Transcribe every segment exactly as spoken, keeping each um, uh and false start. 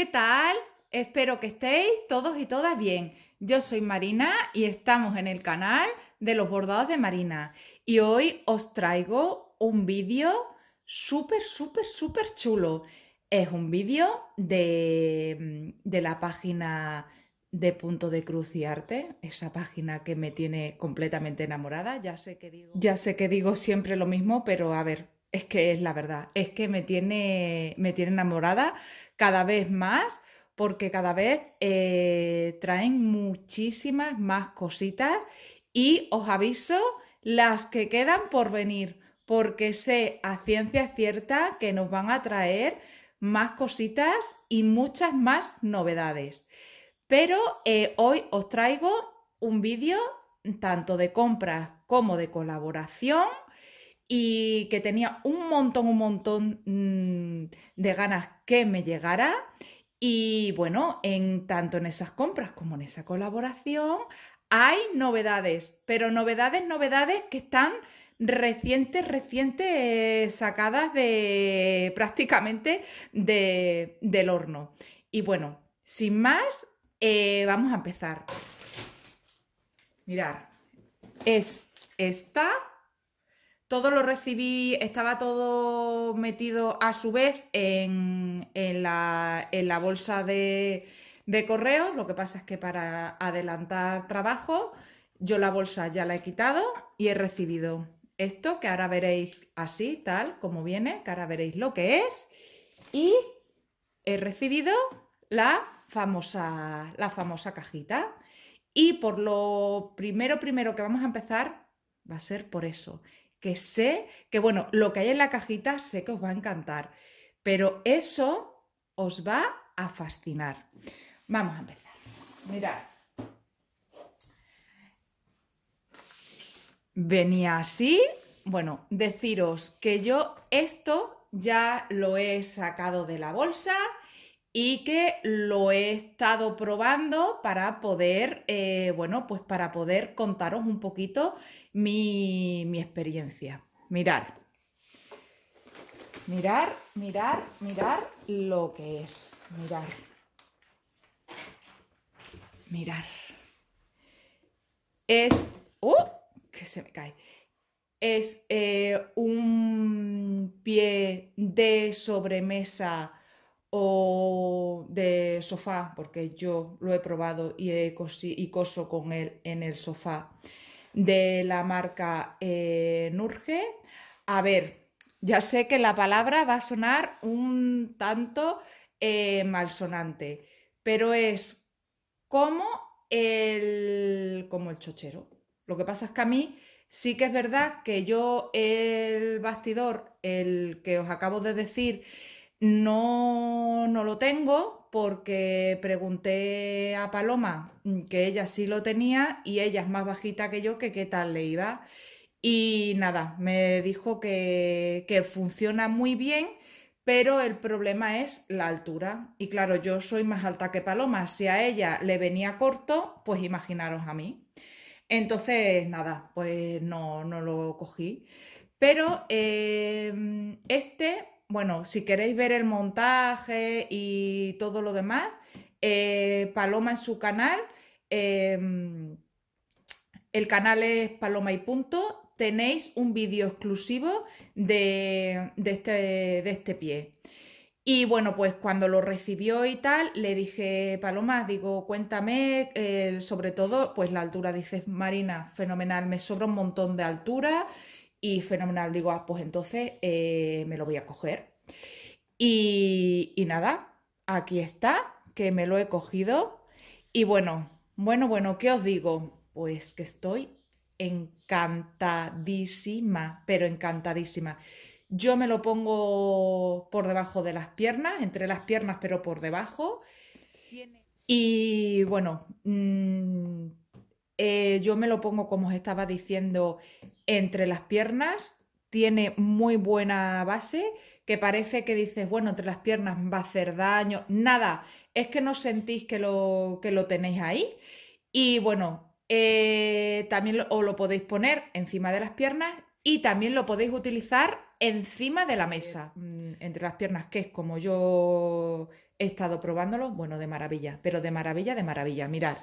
¿Qué tal? Espero que estéis todos y todas bien. Yo soy Marina y estamos en el canal de los bordados de Marina. Y hoy os traigo un vídeo súper, súper, súper chulo. Es un vídeo de, de la página de Punto de Cruz y Arte, esa página que me tiene completamente enamorada. Ya sé que digo, ya sé que digo siempre lo mismo, pero a ver, es que es la verdad, es que me tiene, me tiene enamorada cada vez más, porque cada vez eh, traen muchísimas más cositas y os aviso las que quedan por venir, porque sé a ciencia cierta que nos van a traer más cositas y muchas más novedades. Pero eh, hoy os traigo un vídeo tanto de compras como de colaboración, y que tenía un montón, un montón mmm, de ganas que me llegara. Y bueno, en, tanto en esas compras como en esa colaboración hay novedades, pero novedades, novedades que están recientes, recientes, eh, sacadas de prácticamente de, del horno. Y bueno, sin más, eh, vamos a empezar. Mirad, es esta. Todo lo recibí, estaba todo metido a su vez en, en, la, en la bolsa de, de correos. Lo que pasa es que para adelantar trabajo, yo la bolsa ya la he quitado y he recibido esto, que ahora veréis así, tal como viene, que ahora veréis lo que es. Y he recibido la famosa, la famosa cajita. Y por lo primero, primero que vamos a empezar va a ser por eso. Que sé que, bueno, lo que hay en la cajita sé que os va a encantar, pero eso os va a fascinar. Vamos a empezar. Mirad. Venía así. Bueno, deciros que yo esto ya lo he sacado de la bolsa y que lo he estado probando para poder, eh, bueno, pues para poder contaros un poquito mi, mi experiencia. Mirad, mirad, mirad, mirad lo que es, mirad, mirad. Es, ¡oh! Que se me cae. Es eh, un pie de sobremesa o de sofá, porque yo lo he probado y, he cosi y coso con él en el sofá, de la marca eh, NURGE. A ver, ya sé que la palabra va a sonar un tanto eh, malsonante, pero es como el, como el chochero. Lo que pasa es que a mí sí que es verdad que yo el bastidor, el que os acabo de decir, No, no lo tengo, porque pregunté a Paloma, que ella sí lo tenía, y ella es más bajita que yo, que qué tal le iba. Y nada, me dijo que, que funciona muy bien, pero el problema es la altura. Y claro, yo soy más alta que Paloma. Si a ella le venía corto, pues imaginaros a mí. Entonces, nada, pues no, no lo cogí. Pero eh, este... Bueno, si queréis ver el montaje y todo lo demás, eh, Paloma en su canal, eh, el canal es Paloma y Punto, tenéis un vídeo exclusivo de, de, este, de este pie. Y bueno, pues cuando lo recibió y tal, le dije, Paloma, digo, cuéntame, eh, sobre todo, pues la altura. Dices, Marina, fenomenal, me sobra un montón de altura. Y fenomenal, digo, ah, pues entonces eh, me lo voy a coger. Y, y nada, aquí está, que me lo he cogido. Y bueno, bueno, bueno, ¿qué os digo? Pues que estoy encantadísima, pero encantadísima. Yo me lo pongo por debajo de las piernas, entre las piernas, pero por debajo. Y bueno... Mmm, Eh, yo me lo pongo, como os estaba diciendo, entre las piernas. Tiene muy buena base, que parece que dices, bueno, entre las piernas va a hacer daño. Nada, es que no sentís que lo, que lo tenéis ahí. Y bueno, eh, también lo, o lo podéis poner encima de las piernas y también lo podéis utilizar encima de la mesa. Entre las piernas, que es como yo He estado probándolo, bueno, de maravilla, pero de maravilla, de maravilla. Mirad,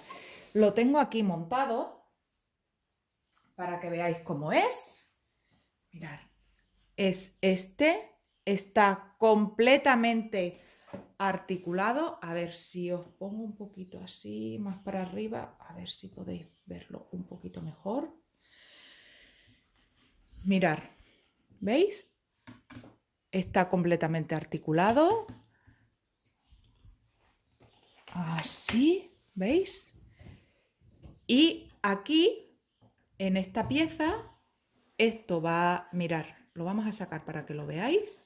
lo tengo aquí montado para que veáis cómo es. Mirad, es este, está completamente articulado. A ver si os pongo un poquito así, más para arriba, a ver si podéis verlo un poquito mejor. Mirad, ¿veis? Está completamente articulado. Así, ¿veis? Y aquí, en esta pieza, esto va, mirar, lo vamos a sacar para que lo veáis.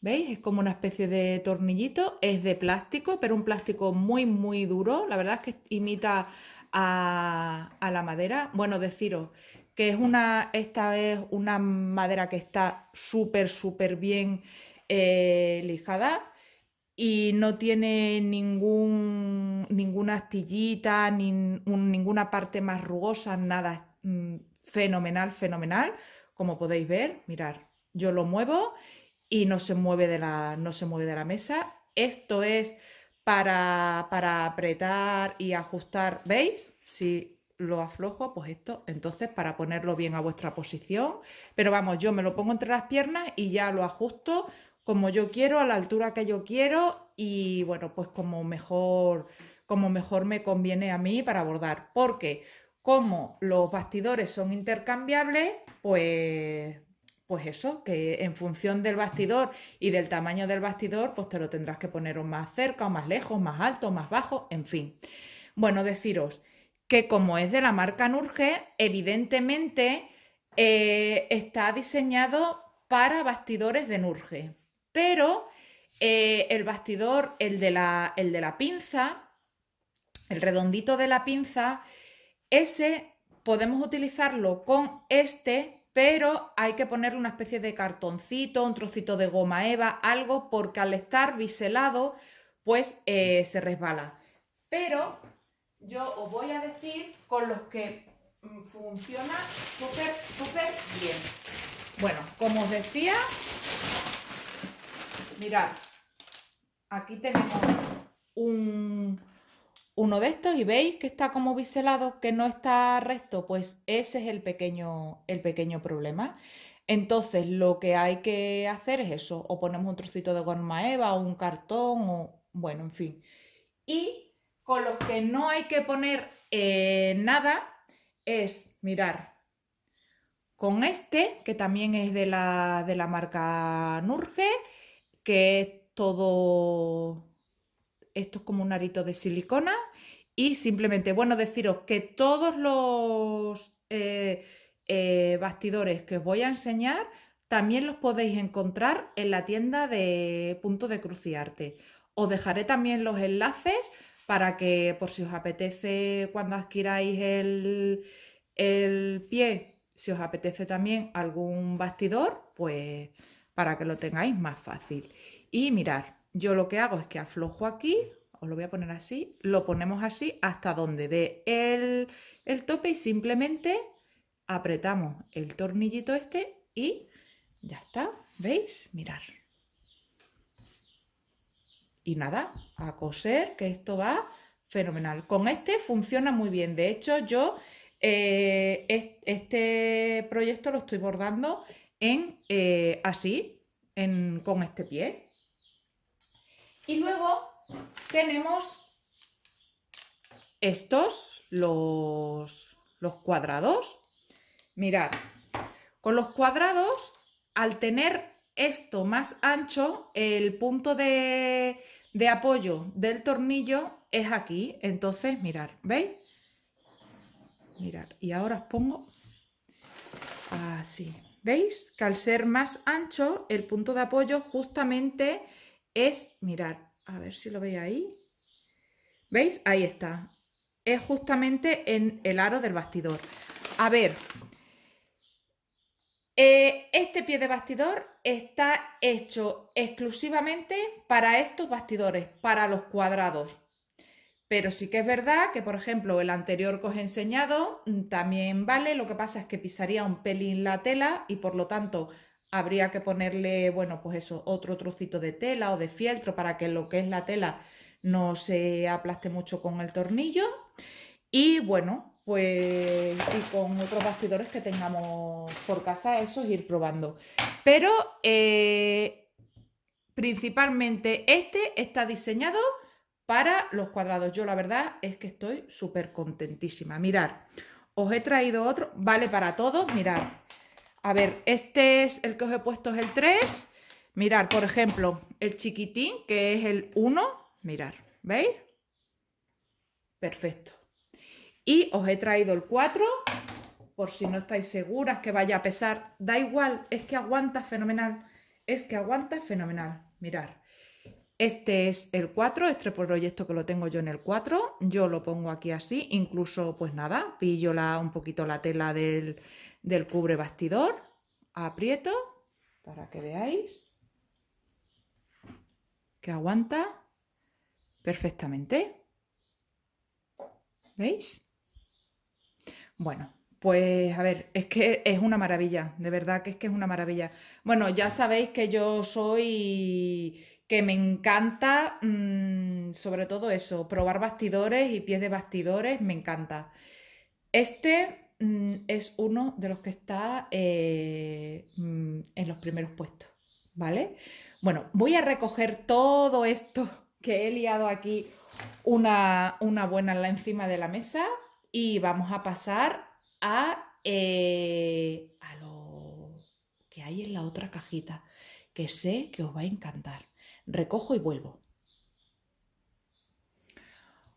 ¿Veis? Es como una especie de tornillito, es de plástico, pero un plástico muy, muy duro. La verdad es que imita a, a la madera. Bueno, deciros que es una, esta es una madera que está súper, súper bien eh, lijada. Y no tiene ningún, ninguna astillita, ni un, ninguna parte más rugosa, nada. Mm, fenomenal, fenomenal. Como podéis ver, mirad, yo lo muevo y no se mueve de la, no se mueve de la mesa. Esto es para, para apretar y ajustar, ¿veis? Si lo aflojo, pues esto, entonces para ponerlo bien a vuestra posición. Pero vamos, yo me lo pongo entre las piernas y ya lo ajusto como yo quiero, a la altura que yo quiero y, bueno, pues como mejor, como mejor me conviene a mí para bordar. Porque como los bastidores son intercambiables, pues, pues eso, que en función del bastidor y del tamaño del bastidor, pues te lo tendrás que poner o más cerca o más lejos, más alto, más bajo, en fin. Bueno, deciros que como es de la marca NURGE, evidentemente eh, está diseñado para bastidores de NURGE. Pero eh, el bastidor, el de, la, el de la pinza, el redondito de la pinza, ese podemos utilizarlo con este, pero hay que ponerle una especie de cartoncito, un trocito de goma eva, algo, porque al estar biselado, pues eh, se resbala. Pero yo os voy a decir con los que funciona súper, súper bien. Bueno, como os decía, mirad, aquí tenemos un, uno de estos y veis que está como biselado, que no está recto, pues ese es el pequeño, el pequeño problema. Entonces lo que hay que hacer es eso, o ponemos un trocito de goma eva o un cartón, o bueno, en fin. Y con los que no hay que poner eh, nada es, mirad, con este, que también es de la, de la marca NURGE, que es todo, esto es como un arito de silicona y simplemente, bueno, deciros que todos los eh, eh, bastidores que os voy a enseñar también los podéis encontrar en la tienda de Punto de Cruz y Arte. Os dejaré también los enlaces para que, por si os apetece cuando adquiráis el, el pie, si os apetece también algún bastidor, pues para que lo tengáis más fácil. Y mirad, yo lo que hago es que aflojo aquí, os lo voy a poner así, lo ponemos así hasta donde dé el, el tope y simplemente apretamos el tornillito este y ya está, ¿veis? Mirad. Y nada, a coser, que esto va fenomenal. Con este funciona muy bien, de hecho yo eh, este proyecto lo estoy bordando en, eh, así, en, con este pie. Y luego tenemos estos, los, los cuadrados. Mirad, con los cuadrados, al tener esto más ancho, el punto de, de apoyo del tornillo es aquí. Entonces, mirad, ¿veis? Mirad, y ahora os pongo así. ¿Veis? Que al ser más ancho, el punto de apoyo justamente es, mirad, a ver si lo veis ahí. ¿Veis? Ahí está. Es justamente en el aro del bastidor. A ver, eh, este pie de bastidor está hecho exclusivamente para estos bastidores, para los cuadrados. Pero sí que es verdad que, por ejemplo, el anterior que os he enseñado también vale. Lo que pasa es que pisaría un pelín la tela y, por lo tanto, habría que ponerle, bueno, pues eso, otro trocito de tela o de fieltro para que lo que es la tela no se aplaste mucho con el tornillo. Y bueno, pues y con otros bastidores que tengamos por casa, eso es ir probando. Pero eh, principalmente este está diseñado para los cuadrados. Yo la verdad es que estoy súper contentísima. Mirad, os he traído otro, vale para todos, mirad. A ver, este es el que os he puesto, es el tres. Mirad, por ejemplo, el chiquitín, que es el uno. Mirad, ¿veis? Perfecto. Y os he traído el cuatro, por si no estáis seguras que vaya a pesar. Da igual, es que aguanta fenomenal. Es que aguanta fenomenal. Mirad, este es el cuatro, este proyecto que lo tengo yo en el cuatro. Yo lo pongo aquí así, incluso, pues nada, pillo la, un poquito la tela del... del cubre bastidor, aprieto para que veáis que aguanta perfectamente. ¿Veis? Bueno, pues a ver, es que es una maravilla, de verdad que es que es una maravilla. Bueno, ya sabéis que yo soy, que me encanta mmm, sobre todo eso, probar bastidores y pies de bastidores, me encanta. Este es uno de los que está eh, en los primeros puestos, ¿vale? Bueno, voy a recoger todo esto que he liado aquí, una, una buena la encima de la mesa, y vamos a pasar a, eh, a lo que hay en la otra cajita, que sé que os va a encantar. Recojo y vuelvo.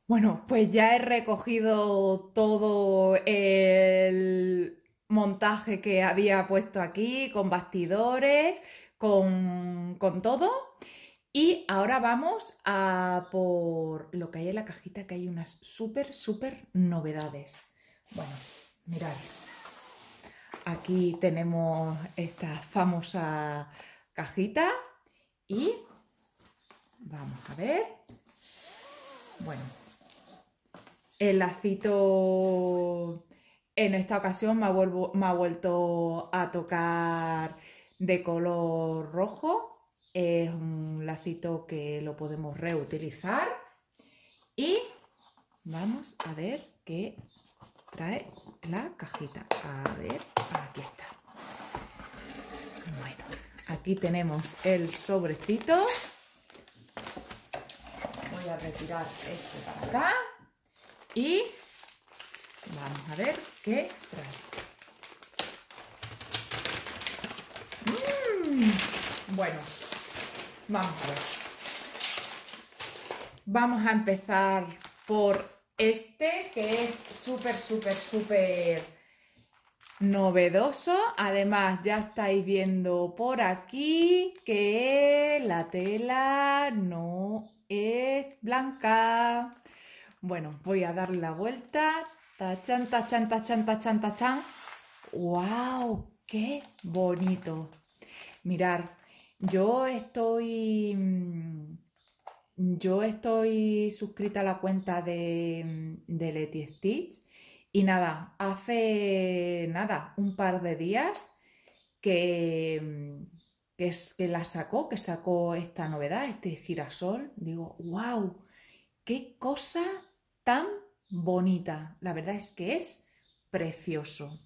Bueno, pues ya he recogido todo el montaje que había puesto aquí, con bastidores, con, con todo. Y ahora vamos a por lo que hay en la cajita, que hay unas súper, súper novedades. Bueno, mirad, aquí tenemos esta famosa cajita y vamos a ver. Bueno. El lacito en esta ocasión me ha, vuelvo, me ha vuelto a tocar de color rojo. Es un lacito que lo podemos reutilizar. Y vamos a ver qué trae la cajita. A ver, aquí está. Bueno, aquí tenemos el sobrecito. Voy a retirar este para acá. Y vamos a ver qué trae. Mm, bueno, vamos a ver. Vamos a empezar por este, que es súper, súper, súper novedoso. Además, ya estáis viendo por aquí que la tela no es blanca. Bueno, voy a darle la vuelta. Tachan, tachan, tachan, tachan, tachan. ¡Wow! ¡Qué bonito! Mirad, yo estoy. Yo estoy suscrita a la cuenta de, de Leti Stitch. Y nada, hace nada, un par de días que, que, es, que la sacó, que sacó esta novedad, este girasol. Digo, ¡wow! ¡Qué cosa tan bonita! La verdad es que es precioso.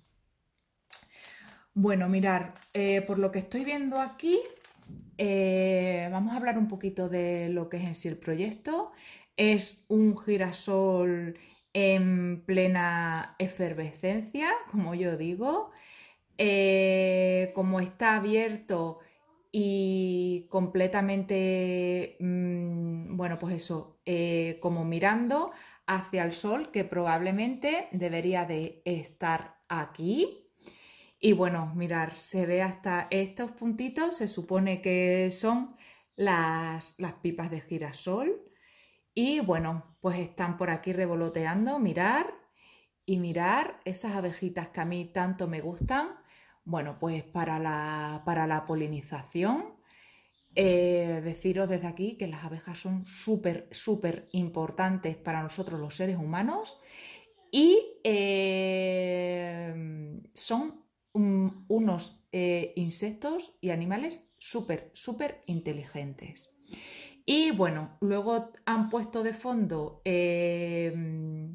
Bueno, mirad, eh, por lo que estoy viendo aquí, eh, vamos a hablar un poquito de lo que es en sí el proyecto. Es un girasol en plena efervescencia, como yo digo. Eh, como está abierto y completamente, mmm, bueno, pues eso, eh, como mirando hacia el sol, que probablemente debería de estar aquí. Y bueno, mirar, se ve hasta estos puntitos, se supone que son las, las pipas de girasol. Y bueno, pues están por aquí revoloteando, mirar y mirar esas abejitas que a mí tanto me gustan. Bueno, pues para la, para la polinización, eh, deciros desde aquí que las abejas son súper, súper importantes para nosotros los seres humanos y eh, son un, unos eh, insectos y animales súper, súper inteligentes. Y bueno, luego han puesto de fondo eh,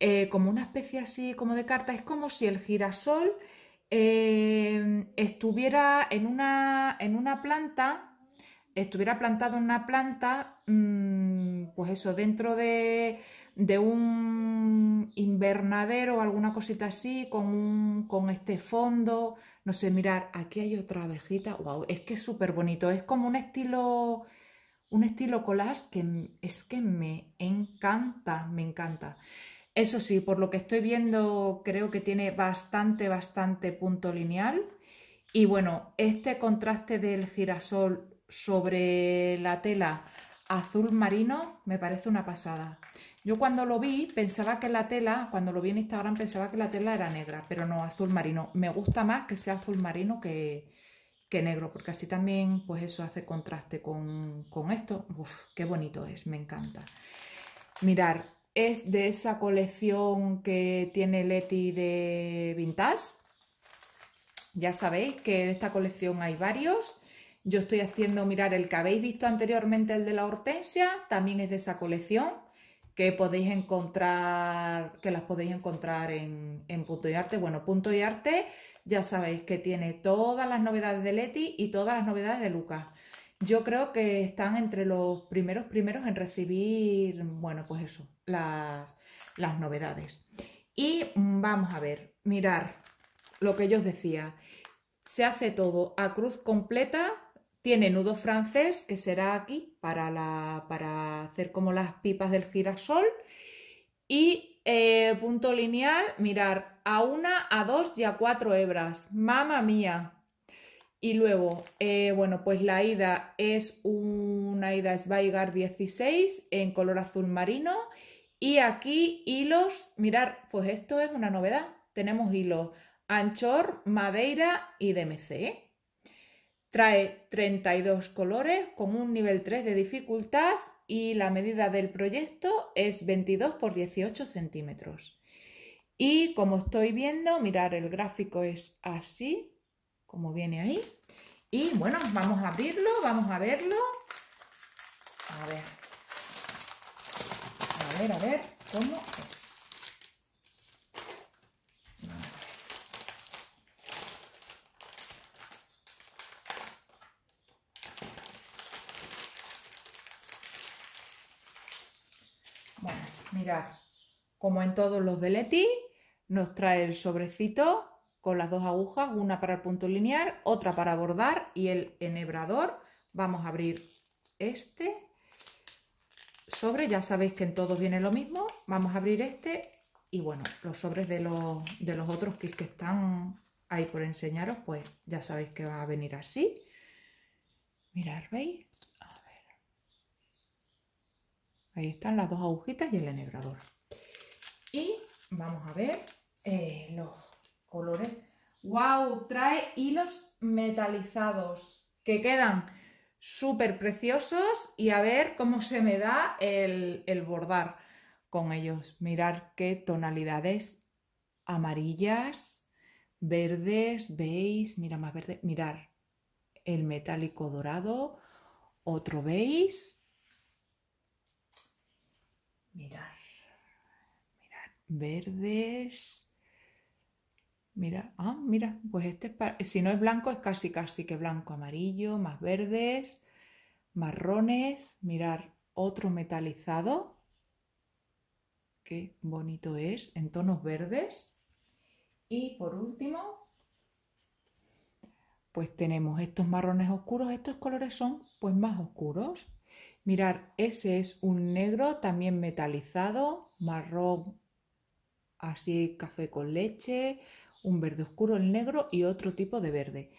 eh, como una especie así como de carta. Es como si el girasol eh, estuviera en una, en una planta, estuviera plantado en una planta, mmm, pues eso, dentro de, de un invernadero o alguna cosita así, con, un, con este fondo. No sé, mirar, aquí hay otra abejita. Wow, es que es súper bonito. Es como un estilo... Un estilo collage que es que me encanta, me encanta. Eso sí, por lo que estoy viendo, creo que tiene bastante, bastante punto lineal. Y bueno, este contraste del girasol sobre la tela azul marino me parece una pasada. Yo cuando lo vi pensaba que la tela, cuando lo vi en Instagram pensaba que la tela era negra, pero no, azul marino. Me gusta más que sea azul marino que... que negro, porque así también, pues eso hace contraste con, con esto. Uf, qué bonito es, me encanta. Mirar, es de esa colección que tiene Leti de Vintage. Ya sabéis que de esta colección hay varios. Yo estoy haciendo, mirar, el que habéis visto anteriormente, el de la hortensia, también es de esa colección, que podéis encontrar, que las podéis encontrar en, en Punto y Arte. Bueno, Punto y Arte... Ya sabéis que tiene todas las novedades de Leti y todas las novedades de Lucas. Yo creo que están entre los primeros primeros en recibir, bueno, pues eso, las, las novedades. Y vamos a ver, mirar lo que yo os decía. Se hace todo a cruz completa, tiene nudo francés, que será aquí para, la, para hacer como las pipas del girasol. Y eh, punto lineal, mirar. A una, a dos y a cuatro hebras. ¡Mamma mía! Y luego, eh, bueno, pues la ida es una ida Zweigart dieciséis en color azul marino. Y aquí hilos, mirad, pues esto es una novedad. Tenemos hilos Anchor, Madeira y D M C. Trae treinta y dos colores con un nivel tres de dificultad y la medida del proyecto es veintidós por dieciocho centímetros. Y como estoy viendo, mirad, el gráfico es así, como viene ahí. Y bueno, vamos a abrirlo, vamos a verlo. A ver, a ver, a ver cómo es. Bueno, mirad, como en todos los de Leti, nos trae el sobrecito con las dos agujas, una para el punto lineal, otra para bordar y el enhebrador. Vamos a abrir este sobre, ya sabéis que en todos viene lo mismo. Vamos a abrir este y bueno, los sobres de los, de los otros kits que están ahí por enseñaros, pues ya sabéis que va a venir así. Mirad, ¿veis? A ver. Ahí están las dos agujitas y el enhebrador. Y vamos a ver... Eh, los colores. ¡Wow! Trae hilos metalizados que quedan súper preciosos y a ver cómo se me da el, el bordar con ellos. Mirad qué tonalidades amarillas, verdes, beige, mira más verde, mirad el metálico dorado, otro beige. Mirad, mirad, verdes. Mira, ah, mira, pues este es para, si no es blanco es casi casi que blanco, amarillo, más verdes, marrones, mirar otro metalizado, qué bonito es, en tonos verdes. Y por último, pues tenemos estos marrones oscuros, estos colores son pues más oscuros. Mirar, ese es un negro también metalizado, marrón, así café con leche, un verde oscuro, el negro y otro tipo de verde.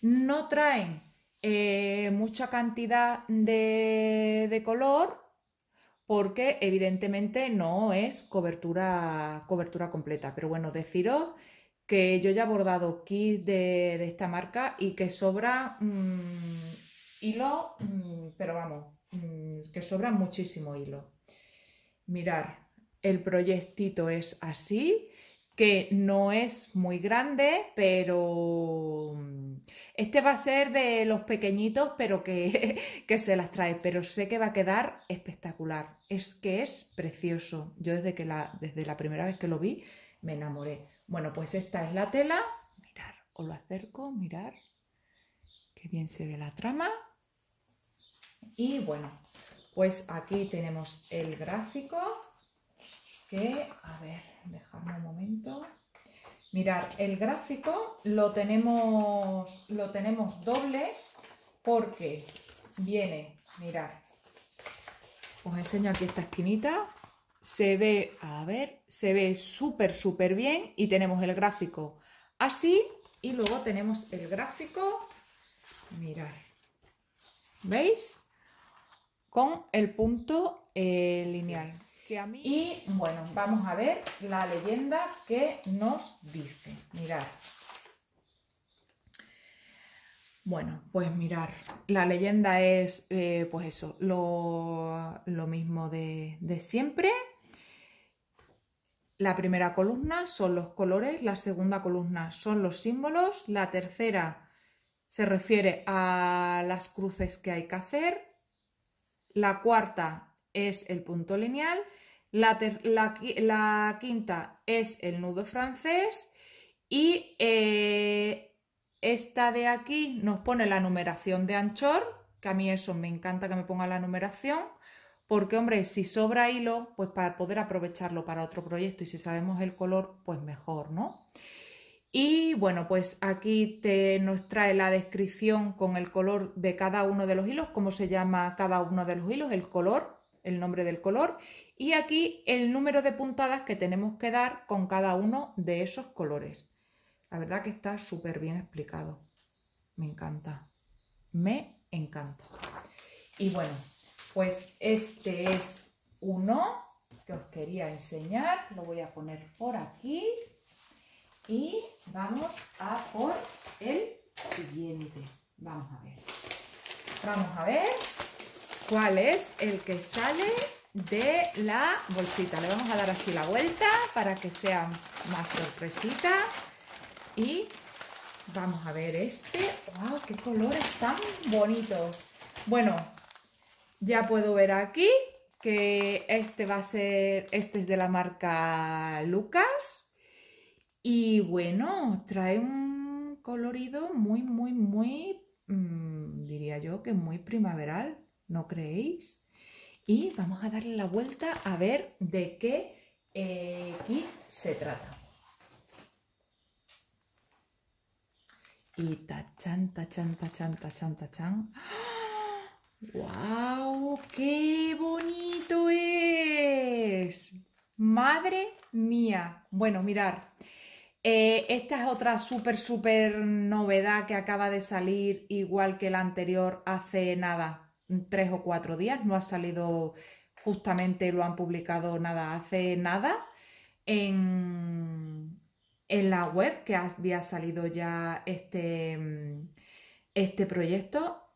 No traen eh, mucha cantidad de, de color porque evidentemente no es cobertura, cobertura completa. Pero bueno, deciros que yo ya he bordado kits de, de esta marca y que sobra mmm, hilo, mmm, pero vamos, mmm, que sobra muchísimo hilo. Mirad, el proyectito es así. que no es muy grande, pero este va a ser de los pequeñitos, pero que, que se las trae, pero sé que va a quedar espectacular. Es que es precioso. Yo desde, que la, desde la primera vez que lo vi me enamoré. Bueno, pues esta es la tela. Mirad, os lo acerco, mirad, qué bien se ve la trama. Y bueno, pues aquí tenemos el gráfico que, a ver, dejadme un momento. Mirad, el gráfico lo tenemos, lo tenemos doble porque viene, mirad, os enseño aquí esta esquinita, se ve, a ver, se ve súper, súper bien y tenemos el gráfico así y luego tenemos el gráfico, mirad, ¿veis? Con el punto eh, lineal. Que a mí... Y bueno, vamos a ver la leyenda que nos dice. Mirad. Bueno, pues mirad. La leyenda es, eh, pues eso, lo, lo mismo de, de siempre. La primera columna son los colores, la segunda columna son los símbolos, la tercera se refiere a las cruces que hay que hacer, la cuarta es el punto lineal, la, la, la quinta es el nudo francés y eh, esta de aquí nos pone la numeración de Anchor, que a mí eso me encanta que me ponga la numeración, porque hombre, si sobra hilo, pues para poder aprovecharlo para otro proyecto y si sabemos el color, pues mejor, ¿no? Y bueno, pues aquí te, nos trae la descripción con el color de cada uno de los hilos, cómo se llama cada uno de los hilos, el color, el nombre del color y aquí el número de puntadas que tenemos que dar con cada uno de esos colores. La verdad que está súper bien explicado. Me encanta. Me encanta. Y bueno, pues este es uno que os quería enseñar. Lo voy a poner por aquí y vamos a por el siguiente. Vamos a ver. Vamos a ver. ¿Cuál es el que sale de la bolsita? Le vamos a dar así la vuelta para que sea más sorpresita. Y vamos a ver este. ¡Wow! ¡Qué colores tan bonitos! Bueno, ya puedo ver aquí que este va a ser... Este es de la marca Luca-S. Y bueno, trae un colorido muy, muy, muy... Mmm, diría yo que muy primaveral. ¿No creéis? Y vamos a darle la vuelta a ver de qué eh, kit se trata. Y tachan, tachan, tachan, tachan, tachan. ¡Wow! ¡Qué bonito es! ¡Madre mía! Bueno, mirad. Eh, esta es otra súper, súper novedad que acaba de salir, igual que la anterior, hace nada. Tres o cuatro días, no ha salido justamente, lo han publicado nada, hace nada en, en la web que había salido ya este, este proyecto.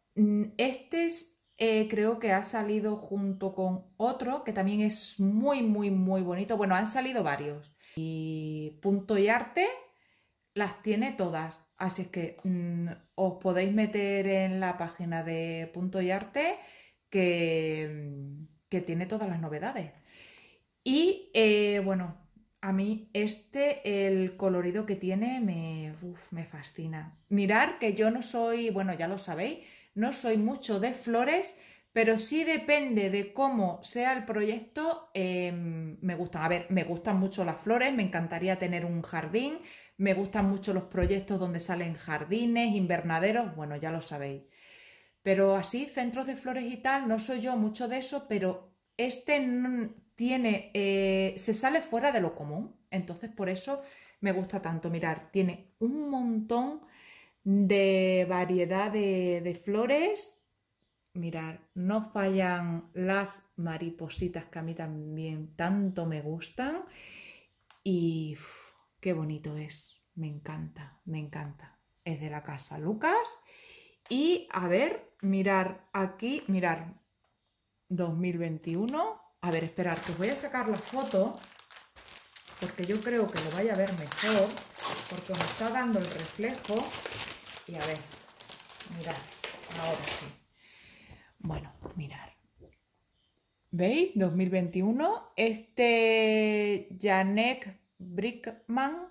Este es, eh, creo que ha salido junto con otro que también es muy, muy, muy bonito. Bueno, han salido varios y Punto y Arte las tiene todas. Así es que mmm, os podéis meter en la página de Punto y Arte que, que tiene todas las novedades. Y eh, bueno, a mí este, el colorido que tiene me, uf, me fascina. Mirad que yo no soy, bueno ya lo sabéis, no soy mucho de flores, pero sí depende de cómo sea el proyecto, eh, me gustan. A ver, me gustan mucho las flores, me encantaría tener un jardín, me gustan mucho los proyectos donde salen jardines, invernaderos, bueno, ya lo sabéis. Pero así, centros de flores y tal, no soy yo mucho de eso, pero este tiene, eh, se sale fuera de lo común, entonces por eso me gusta tanto. Mirad, tiene un montón de variedad de, de flores. Mirad, no fallan las maripositas que a mí también tanto me gustan y uf, qué bonito es, me encanta, me encanta. Es de la casa Luca-S y a ver, mirad aquí, mirad, dos mil veintiuno. A ver, esperad, que os voy a sacar la foto porque yo creo que lo vaya a ver mejor, porque os está dando el reflejo. Y a ver, mirad, ahora sí. Bueno, mirad. ¿Veis? dos mil veintiuno. Este Janek Brickman,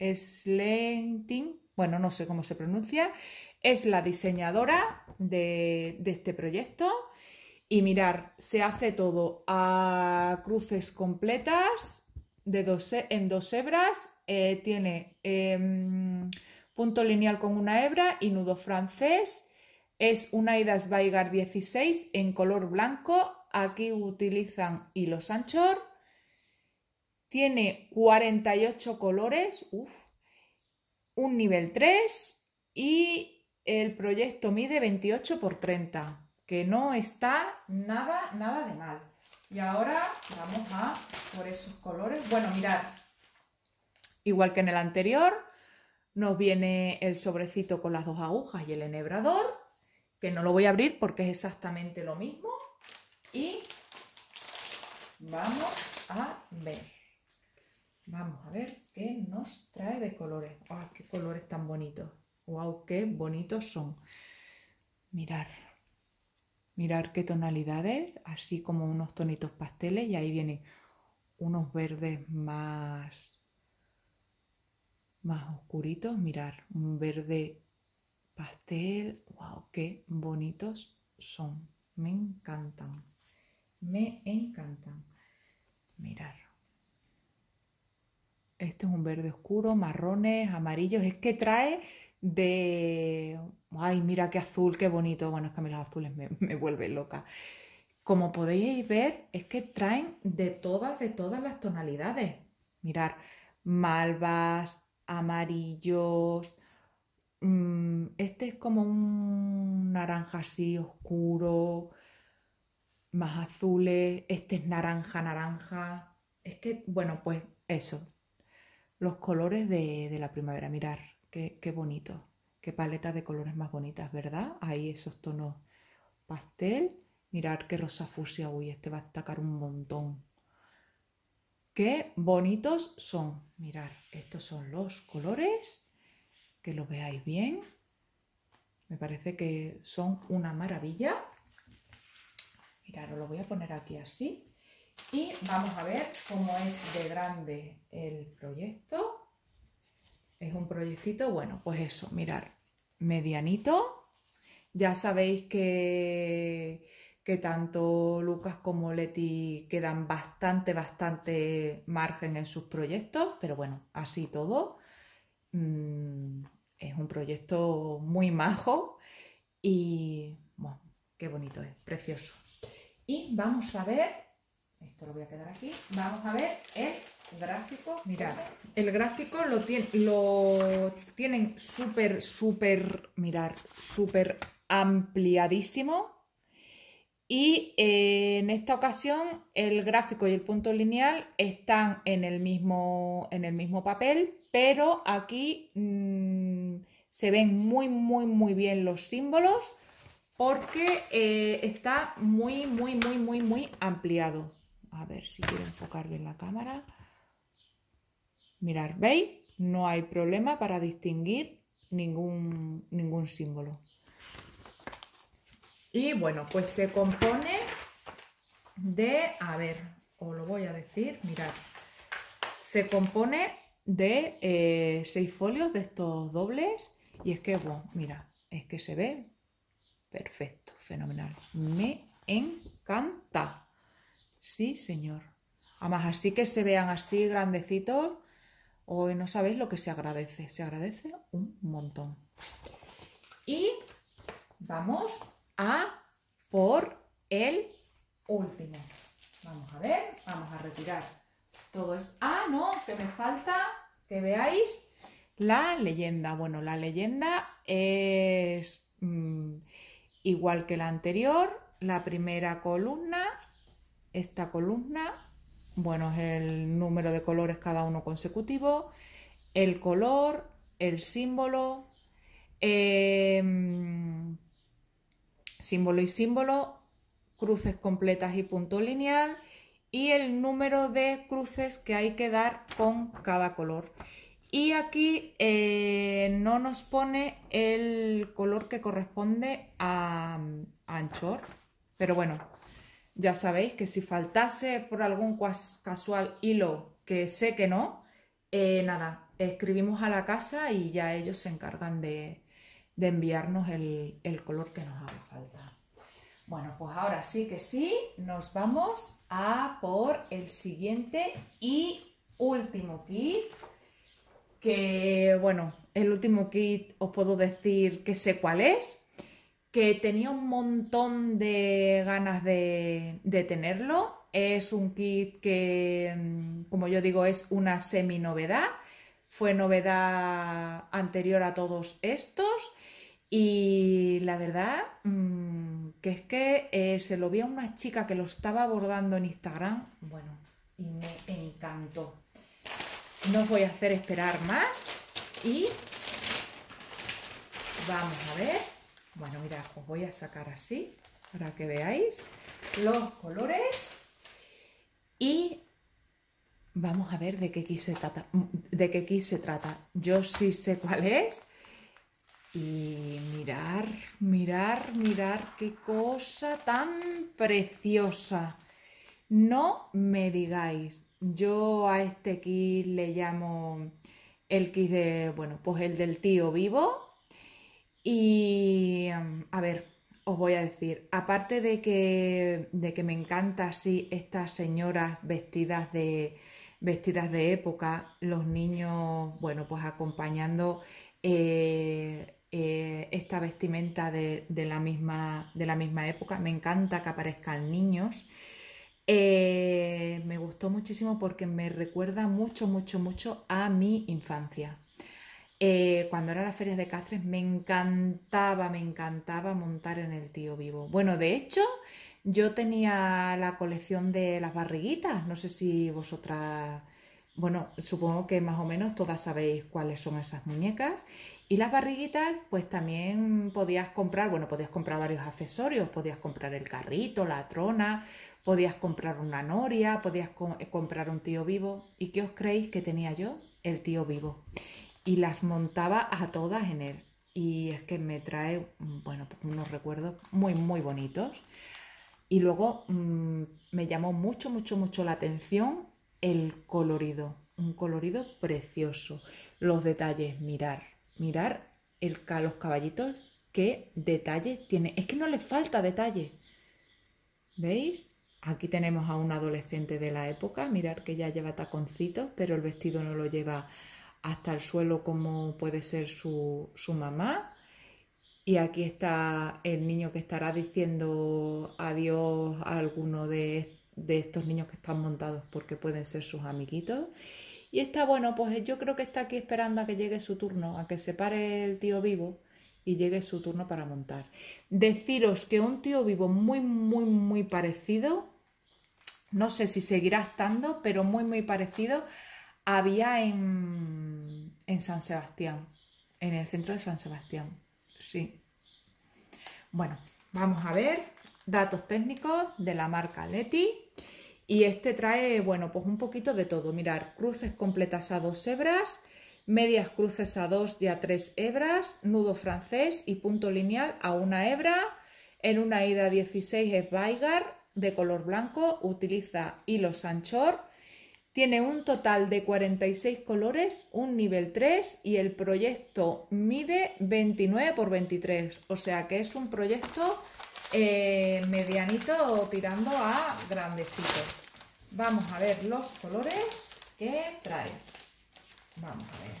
Slenting, bueno, no sé cómo se pronuncia, es la diseñadora de, de este proyecto. Y mirar, se hace todo a cruces completas, de dos, en dos hebras, eh, tiene eh, punto lineal con una hebra y nudo francés. Es una hida Zweigart dieciséis en color blanco, aquí utilizan hilos Anchor. Tiene cuarenta y ocho colores, uf, un nivel tres y el proyecto mide veintiocho por treinta. Que no está nada, nada de mal. Y ahora vamos a por esos colores. Bueno, mirad, igual que en el anterior, nos viene el sobrecito con las dos agujas y el enhebrador, que no lo voy a abrir porque es exactamente lo mismo. Y vamos a ver. Vamos a ver qué nos trae de colores. ¡Ay, qué colores tan bonitos! ¡Wow, qué bonitos son! Mirad. Mirar qué tonalidades, así como unos tonitos pasteles, y ahí vienen unos verdes más, más oscuritos. Mirar, un verde pastel, wow, qué bonitos son, me encantan, me encantan. Mirar, este es un verde oscuro, marrones, amarillos, es que trae de... ¡Ay, mira qué azul, qué bonito! Bueno, es que a mí los azules me, me vuelven loca. Como podéis ver, es que traen de todas, de todas las tonalidades. Mirad, malvas, amarillos... Este es como un naranja así oscuro, más azules. Este es naranja, naranja... Es que, bueno, pues eso. Los colores de, de la primavera, mirad. Qué, qué bonito, qué paletas de colores más bonitas, ¿verdad? Ahí esos tonos pastel. Mirad qué rosa fucsia, uy, este va a destacar un montón. Qué bonitos son. Mirad, estos son los colores, que los veáis bien. Me parece que son una maravilla. Mirad, os lo voy a poner aquí así. Y vamos a ver cómo es de grande el proyecto. Es un proyectito, bueno, pues eso, mirar, medianito. Ya sabéis que, que tanto Lucas como Leti quedan bastante, bastante margen en sus proyectos, pero bueno, así todo. Mm, es un proyecto muy majo y, bueno, qué bonito es, precioso. Y vamos a ver, esto lo voy a quedar aquí, vamos a ver el... gráfico, mirad, el gráfico lo, tiene, lo tienen súper, súper, mirad, súper ampliadísimo. Y eh, en esta ocasión el gráfico y el punto lineal están en el mismo, en el mismo papel, pero aquí mmm, se ven muy, muy, muy bien los símbolos porque eh, está muy, muy, muy, muy, muy ampliado. A ver si quiero enfocar bien la cámara. Mirad, ¿veis? No hay problema para distinguir ningún, ningún símbolo. Y bueno, pues se compone de... A ver, os lo voy a decir, mirad. Se compone de eh, seis folios de estos dobles. Y es que, bueno, mirad, es que se ve perfecto, fenomenal. Me encanta. Sí, señor. Además, así que se vean así grandecitos... Hoy no sabéis lo que se agradece, se agradece un montón. Y vamos a por el último. Vamos a ver, vamos a retirar todo esto. Ah, no, que me falta que veáis la leyenda. Bueno, la leyenda es mmm, igual que la anterior. La primera columna, esta columna... Bueno, es el número de colores cada uno consecutivo, el color, el símbolo, eh, símbolo y símbolo, cruces completas y punto lineal, y el número de cruces que hay que dar con cada color. Y aquí eh, no nos pone el color que corresponde a, a Anchor, pero bueno, ya sabéis que si faltase por algún casual hilo, que sé que no, eh, nada, escribimos a la casa y ya ellos se encargan de, de enviarnos el, el color que nos haga falta. Bueno, pues ahora sí que sí, nos vamos a por el siguiente y último kit. Que bueno, el último kit os puedo decir que sé cuál es, que tenía un montón de ganas de, de tenerlo. Es un kit que, como yo digo, es una semi novedad, fue novedad anterior a todos estos y la verdad mmm, que es que eh, se lo vi a una chica que lo estaba abordando en Instagram, bueno, y me encantó. No os voy a hacer esperar más y vamos a ver. Bueno, mirad, os voy a sacar así para que veáis los colores y vamos a ver de qué kit se trata. De qué kit se trata. Yo sí sé cuál es y mirar, mirar, mirar qué cosa tan preciosa. No me digáis. Yo a este kit le llamo el kit de, bueno, pues el del tío vivo. Y a ver, os voy a decir, aparte de que, de que me encanta así estas señoras vestidas de, vestidas de época, los niños, bueno, pues acompañando eh, eh, esta vestimenta de, de, la misma, de la misma época, me encanta que aparezcan niños. Eh, me gustó muchísimo porque me recuerda mucho, mucho, mucho a mi infancia. Eh, cuando era las ferias de Cáceres me encantaba, me encantaba montar en el tío vivo. Bueno, de hecho, yo tenía la colección de las barriguitas. No sé si vosotras, bueno, supongo que más o menos todas sabéis cuáles son esas muñecas. Y las barriguitas, pues también podías comprar, bueno, podías comprar varios accesorios, podías comprar el carrito, la trona, podías comprar una noria, podías co comprar un tío vivo. ¿Y qué os creéis que tenía yo? El tío vivo. Y las montaba a todas en él. Y es que me trae, bueno, unos recuerdos muy, muy bonitos. Y luego mmm, me llamó mucho, mucho, mucho la atención el colorido. Un colorido precioso. Los detalles, mirar, mirar el, los caballitos, qué detalles tiene. Es que no le falta detalle. ¿Veis? Aquí tenemos a un adolescente de la época, mirad que ya lleva taconcitos, pero el vestido no lo lleva hasta el suelo como puede ser su, su mamá. Y aquí está el niño que estará diciendo adiós a alguno de, de estos niños que están montados porque pueden ser sus amiguitos. Y está, bueno, pues yo creo que está aquí esperando a que llegue su turno, a que se pare el tío vivo y llegue su turno para montar. Deciros que un tío vivo muy, muy, muy parecido, no sé si seguirá estando, pero muy, muy parecido, había en, en San Sebastián, en el centro de San Sebastián, sí. Bueno, vamos a ver datos técnicos de la marca Leti. Y este trae, bueno, pues un poquito de todo. Mirad, cruces completas a dos hebras, medias cruces a dos y a tres hebras, nudo francés y punto lineal a una hebra, en una ida dieciséis Zweigart de color blanco, utiliza hilos Anchor, tiene un total de cuarenta y seis colores, un nivel tres y el proyecto mide veintinueve por veintitrés, o sea que es un proyecto eh, medianito o tirando a grandecito. Vamos a ver los colores que trae. Vamos a ver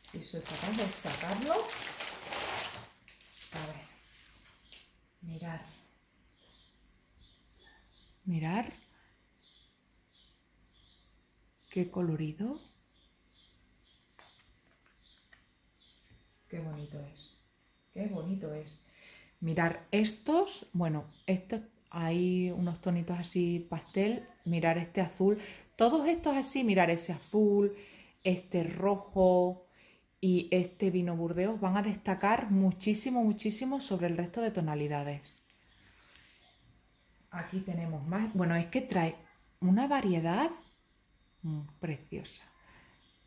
si soy capaz de sacarlo. A ver, mirad, mirad qué colorido, qué bonito es, qué bonito es. Mirar estos, bueno, estos hay unos tonitos así pastel. Mirar este azul, todos estos así. Mirar ese azul. Este rojo y este vino burdeos van a destacar muchísimo, muchísimo sobre el resto de tonalidades. Aquí tenemos más. Bueno, es que trae una variedad preciosa,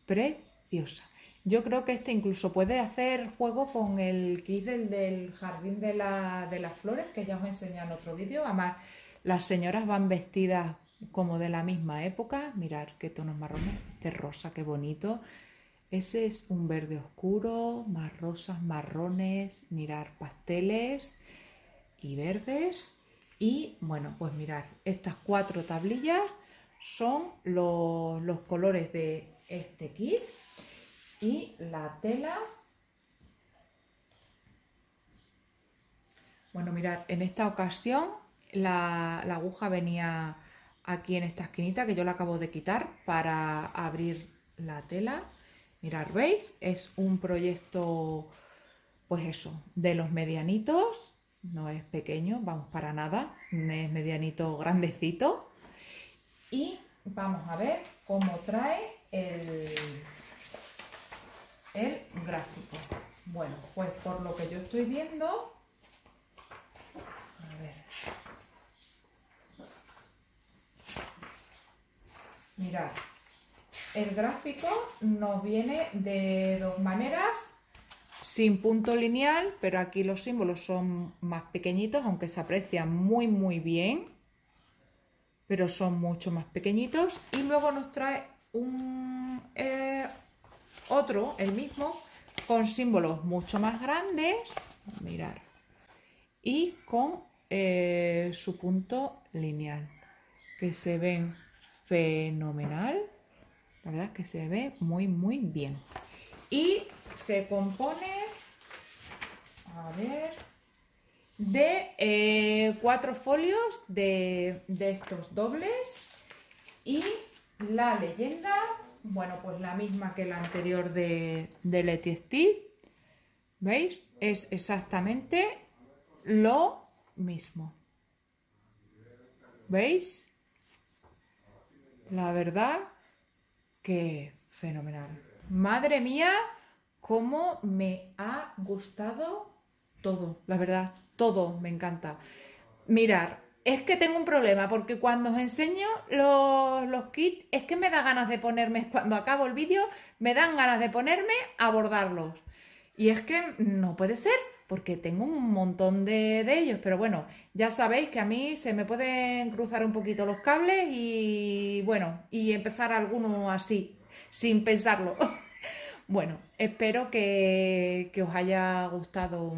preciosa. Yo creo que este incluso puede hacer juego con el kit del, del jardín de, la, de las flores, que ya os he enseñado en otro vídeo. Además, las señoras van vestidas como de la misma época. Mirad qué tonos marrones, este rosa, qué bonito. Ese es un verde oscuro, más rosas, marrones, mirad, pasteles y verdes. Y bueno, pues mirad, estas cuatro tablillas son los, los colores de este kit. Y la tela, bueno, mirad, en esta ocasión la, la aguja venía aquí en esta esquinita, que yo la acabo de quitar para abrir la tela. Mirad, ¿veis? Es un proyecto, pues eso, de los medianitos, no es pequeño, vamos, para nada, es medianito grandecito. Y vamos a ver cómo trae el... el gráfico. Bueno, pues por lo que yo estoy viendo, a ver, mirad, el gráfico nos viene de dos maneras, sin punto lineal, pero aquí los símbolos son más pequeñitos, aunque se aprecian muy muy bien, pero son mucho más pequeñitos. Y luego nos trae un... Eh, otro, el mismo, con símbolos mucho más grandes, mirar, y con eh, su punto lineal, que se ven fenomenal, la verdad es que se ve muy muy bien. Y se compone, a ver, de eh, cuatro folios de, de estos dobles. Y la leyenda, bueno, pues la misma que la anterior de, de Leti Stitch, ¿veis? Es exactamente lo mismo. ¿Veis? La verdad que fenomenal. Madre mía, cómo me ha gustado todo, la verdad, todo me encanta. Mirar. Es que tengo un problema, porque cuando os enseño los, los kits, es que me da ganas de ponerme, cuando acabo el vídeo, me dan ganas de ponerme a bordarlos. Y es que no puede ser, porque tengo un montón de, de ellos. Pero bueno, ya sabéis que a mí se me pueden cruzar un poquito los cables y bueno, y empezar alguno así, sin pensarlo. Bueno, espero que, que os haya gustado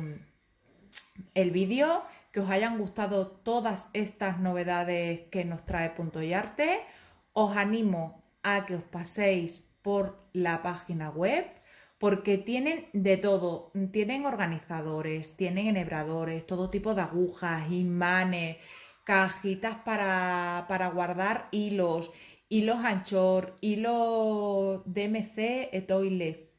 el vídeo, que os hayan gustado todas estas novedades que nos trae Punto y Arte. Os animo a que os paséis por la página web, porque tienen de todo, tienen organizadores, tienen enhebradores, todo tipo de agujas, imanes, cajitas para, para guardar hilos, hilos Anchor, hilos D M C, etoile,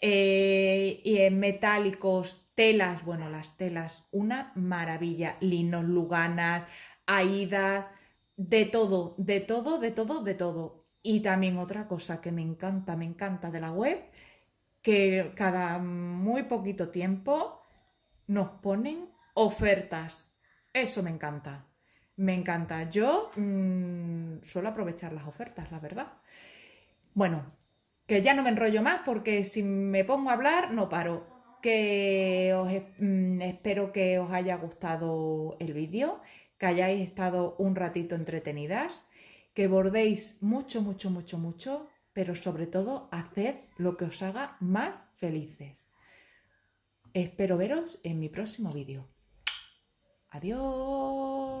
eh, y en metálicos, telas, bueno, las telas, una maravilla, linos, luganas, aídas, de todo, de todo, de todo, de todo. Y también otra cosa que me encanta, me encanta de la web, que cada muy poquito tiempo nos ponen ofertas. Eso me encanta, me encanta. Yo mmm, suelo aprovechar las ofertas, la verdad. Bueno, que ya no me enrollo más, porque si me pongo a hablar no paro. Que os espero que os haya gustado el vídeo, que hayáis estado un ratito entretenidas, que bordéis mucho, mucho, mucho, mucho, pero sobre todo haced lo que os haga más felices. Espero veros en mi próximo vídeo. Adiós.